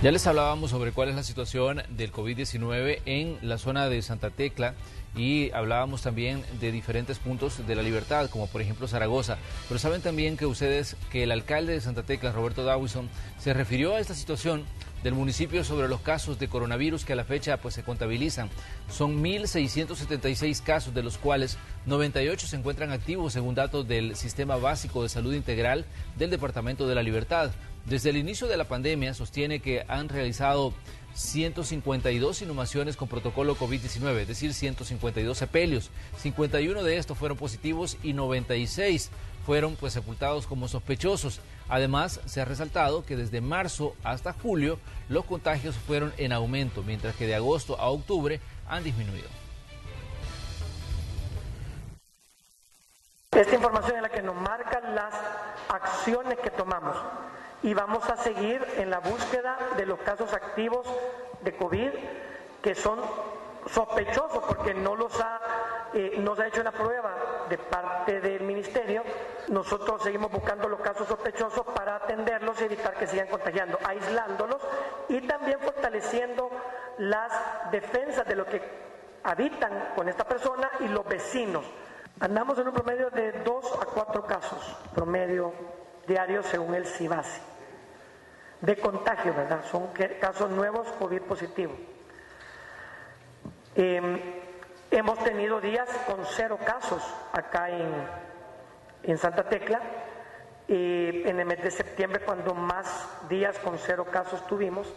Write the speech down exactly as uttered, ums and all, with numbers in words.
Ya les hablábamos sobre cuál es la situación del COVID diecinueve en la zona de Santa Tecla y hablábamos también de diferentes puntos de la libertad, como por ejemplo Zaragoza. Pero saben también que ustedes, que el alcalde de Santa Tecla, Roberto Dawson, se refirió a esta situación del municipio sobre los casos de coronavirus que a la fecha pues se contabilizan. Son mil seiscientos setenta y seis casos, de los cuales noventa y ocho se encuentran activos según datos del Sistema Básico de Salud Integral del Departamento de la Libertad. Desde el inicio de la pandemia sostiene que han realizado ciento cincuenta y dos inhumaciones con protocolo COVID diecinueve, es decir, ciento cincuenta y dos sepelios. cincuenta y uno de estos fueron positivos y noventa y seis fueron pues sepultados como sospechosos. Además, se ha resaltado que desde marzo hasta julio los contagios fueron en aumento, mientras que de agosto a octubre han disminuido. Esta información es la que nos marca las acciones que tomamos. Y vamos a seguir en la búsqueda de los casos activos de COVID que son sospechosos, porque no los ha, eh, no se ha hecho una prueba de parte del ministerio. Nosotros seguimos buscando los casos sospechosos para atenderlos y evitar que sigan contagiando, aislándolos y también fortaleciendo las defensas de los que habitan con esta persona y los vecinos. Andamos en un promedio de dos a cuatro casos promedio diarios según el SIBASI de contagio, ¿verdad? Son casos nuevos COVID positivo. Eh, hemos tenido días con cero casos acá en, en Santa Tecla, eh, en el mes de septiembre cuando más días con cero casos tuvimos.